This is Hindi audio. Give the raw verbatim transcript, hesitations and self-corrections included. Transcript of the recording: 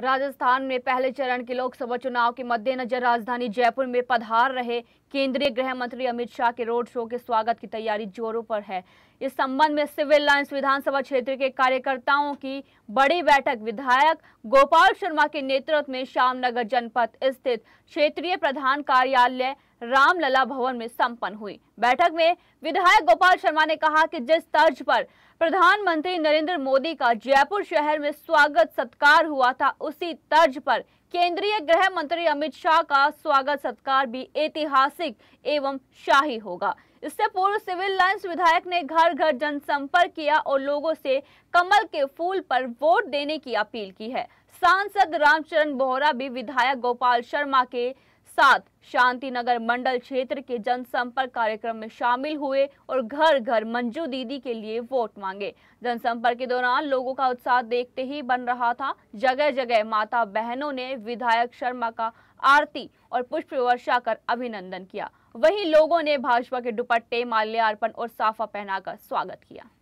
राजस्थान में पहले चरण के लोकसभा चुनाव के मद्देनजर राजधानी जयपुर में पधार रहे केंद्रीय गृह मंत्री अमित शाह के रोड शो के स्वागत की तैयारी जोरों पर है। इस संबंध में सिविल लाइंस विधानसभा क्षेत्र के कार्यकर्ताओं की बड़ी बैठक विधायक गोपाल शर्मा के नेतृत्व में श्याम नगर जनपद स्थित क्षेत्रीय प्रधान कार्यालय रामलला भवन में संपन्न हुई। बैठक में विधायक गोपाल शर्मा ने कहा कि जिस तर्ज पर प्रधानमंत्री नरेंद्र मोदी का जयपुर शहर में स्वागत सत्कार हुआ था, उसी तर्ज पर केंद्रीय गृह मंत्री अमित शाह का स्वागत सत्कार भी ऐतिहासिक एवं शाही होगा। इससे पूर्व सिविल लाइंस विधायक ने घर घर जनसंपर्क किया और लोगों से कमल के फूल पर वोट देने की अपील की है। सांसद रामचरण बोहरा भी विधायक गोपाल शर्मा के साथ शांति नगर मंडल क्षेत्र के जनसंपर्क कार्यक्रम में शामिल हुए और घर घर मंजू दीदी के लिए वोट मांगे। जनसंपर्क के दौरान लोगों का उत्साह देखते ही बन रहा था। जगह जगह माता बहनों ने विधायक शर्मा का आरती और पुष्प वर्षा कर अभिनंदन किया। वहीं लोगों ने भाजपा के दुपट्टे, माल्यार्पण और साफा पहनाकर स्वागत किया।